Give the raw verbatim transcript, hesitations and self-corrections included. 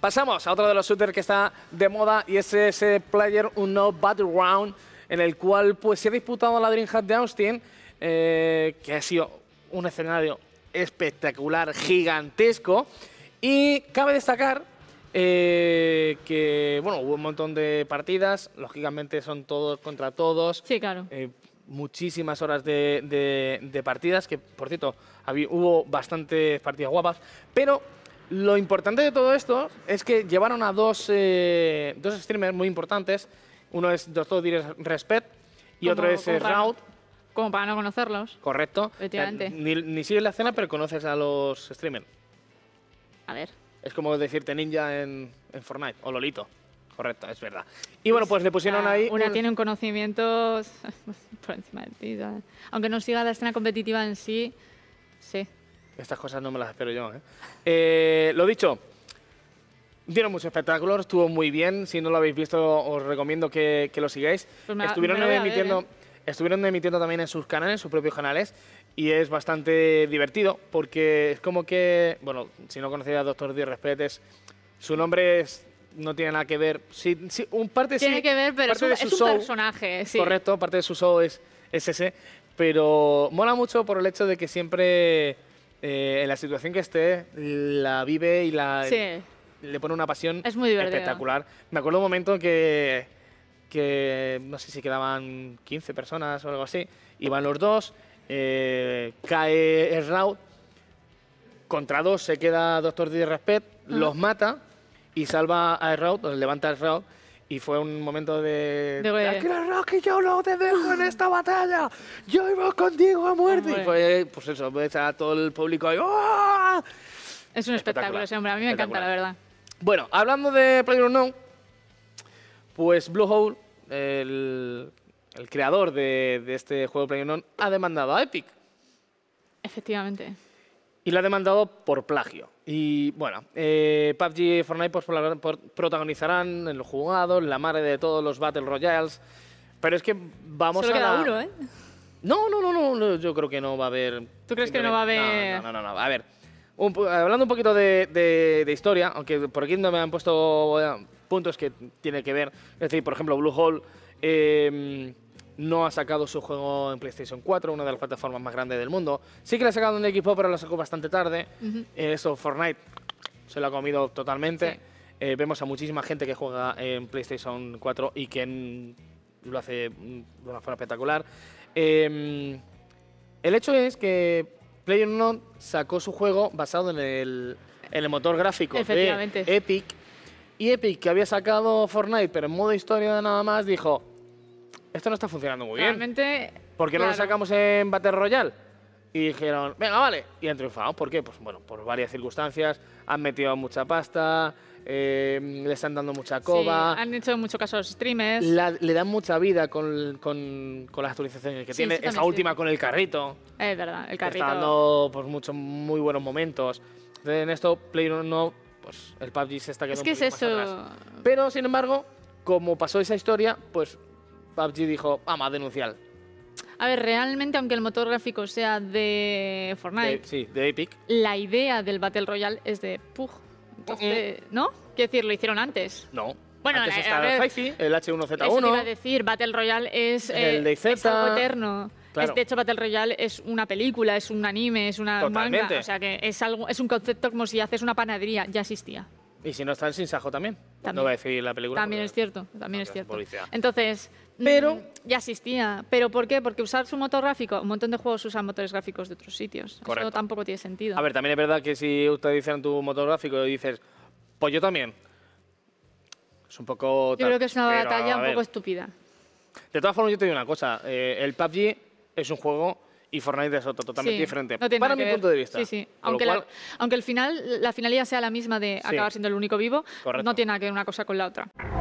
Pasamos a otro de los shooters que está de moda y es ese PlayerUnknown's Battlegrounds, en el cual pues, se ha disputado la DreamHack de Austin, eh, que ha sido un escenario espectacular, gigantesco. Y cabe destacar eh, que bueno, hubo un montón de partidas, lógicamente son todos contra todos. Sí, claro. Eh, muchísimas horas de, de, de partidas, que por cierto, había, hubo bastantes partidas guapas, pero lo importante de todo esto es que llevaron a dos, eh, dos streamers muy importantes. Uno es Doctor Disrespect y como, otro es Rout. Como para no conocerlos. Correcto. Ni, ni sigues la escena, pero conoces a los streamers. A ver. Es como decirte ninja en, en Fortnite o Lolito. Correcto, es verdad. Y bueno, pues le pusieron ahí... Una un... tiene un conocimiento por encima de ti. ¿Sabes? Aunque no siga la escena competitiva en sí, sí. Estas cosas no me las espero yo, ¿eh? Eh, lo dicho, dieron mucho espectáculo, estuvo muy bien. Si no lo habéis visto, os recomiendo que, que lo sigáis. Pues me, estuvieron, me emitiendo, ver, ¿eh? estuvieron emitiendo también en sus canales, sus propios canales, y es bastante divertido porque es como que, bueno, si no conocéis a Doctor Disrespect, es, su nombre es, no tiene nada que ver. Sí, sí, un parte tiene sí, que ver, pero es un, es un show, personaje. Sí. Correcto, parte de su show es, es ese, pero mola mucho por el hecho de que siempre... Eh, en la situación que esté, la vive y la, sí. le pone una pasión es muy espectacular. Me acuerdo un momento que, que no sé si quedaban quince personas o algo así, iban los dos, eh, cae Erraud, contra dos se queda Doctor Disrespect, uh-huh. los mata y salva a Erraud, los levanta a Erraud. Y fue un momento de... ¡Tranquilo, Rocky! ¡Yo no te dejo en esta batalla! ¡Yo iba contigo a muerte! Hombre. Y fue, pues eso, pues a todo el público ahí... ¡Oh! Es un espectáculo ese hombre, a mí me encanta, la verdad. Bueno, hablando de PlayerUnknown, pues Blue Hole, el, el creador de, de este juego PlayerUnknown, ha demandado a Epic. Efectivamente. Y lo ha demandado por plagio. Y bueno, eh, P U B G y Fortnite pues, protagonizarán en los jugados, la madre de todos los Battle Royales. Pero es que vamos Solo a... Solo queda uno, ¿eh? No, no, no, no, no, yo creo que no va a haber... ¿Tú crees que no va a haber...? No, no, no, no. A ver, un, hablando un poquito de, de, de historia, aunque por aquí no me han puesto puntos que tiene que ver. Es decir, por ejemplo, Blue Hole eh, no ha sacado su juego en PlayStation cuatro, una de las plataformas más grandes del mundo. Sí que lo ha sacado en equipo, pero lo sacó bastante tarde. Uh-huh. eh, eso, Fortnite se lo ha comido totalmente. Sí. Eh, vemos a muchísima gente que juega en PlayStation cuatro y que en, lo hace de una forma espectacular. Eh, el hecho es que PlayerUnknown sacó su juego basado en el, en el motor gráfico de Epic. Y Epic, que había sacado Fortnite, pero en modo historia nada más, dijo... Esto no está funcionando muy Realmente, bien. ¿Por qué claro. no lo sacamos en Battle Royale? Y dijeron, venga, vale. Y han triunfado. ¿Por qué? Pues bueno, por varias circunstancias. Han metido mucha pasta, eh, le están dando mucha coba. Sí, han hecho en muchos casos streamers. La, le dan mucha vida con, con, con las actualizaciones que sí, tiene. Esa última sí. con el carrito. Es verdad, el carrito. Está dando pues, muchos muy buenos momentos. Entonces, en esto, PlayerUnknown, pues el P U B G se está quedando es que un es eso. Más atrás. Pero, sin embargo, como pasó esa historia, pues... P U B G dijo, vamos a denunciar. A ver, realmente, aunque el motor gráfico sea de Fortnite... De, sí, de Epic. La idea del Battle Royale es de P U G. Entonces, mm. ¿no? Quiero decir, lo hicieron antes. No. Bueno, antes estaba el Hi-Fi, el H uno Z uno... Eso te iba a decir, Battle Royale es, el eh, es algo eterno. Claro. Es, de hecho, Battle Royale es una película, es un anime, es una Totalmente. manga. O sea, que es, algo, es un concepto como si haces una panadería, ya existía. Y si no está el Sinsajo también. también. No voy a decir la película. También es cierto, también es cierto. Policía. Entonces... Pero ya existía. ¿Pero por qué? Porque usar su motor gráfico, un montón de juegos usan motores gráficos de otros sitios. Correcto. Eso tampoco tiene sentido. A ver, también es verdad que si utilizan tu motor gráfico y dices, pues yo también. Es un poco... Yo creo que es una pero, batalla un poco estúpida. De todas formas, yo te digo una cosa. Eh, el P U B G es un juego y Fortnite es otro totalmente sí, diferente. No para mi ver. punto de vista. Sí, sí. Aunque, cual... la, aunque el final, la finalidad sea la misma de acabar sí. siendo el único vivo, Correcto. no tiene nada que ver una cosa con la otra.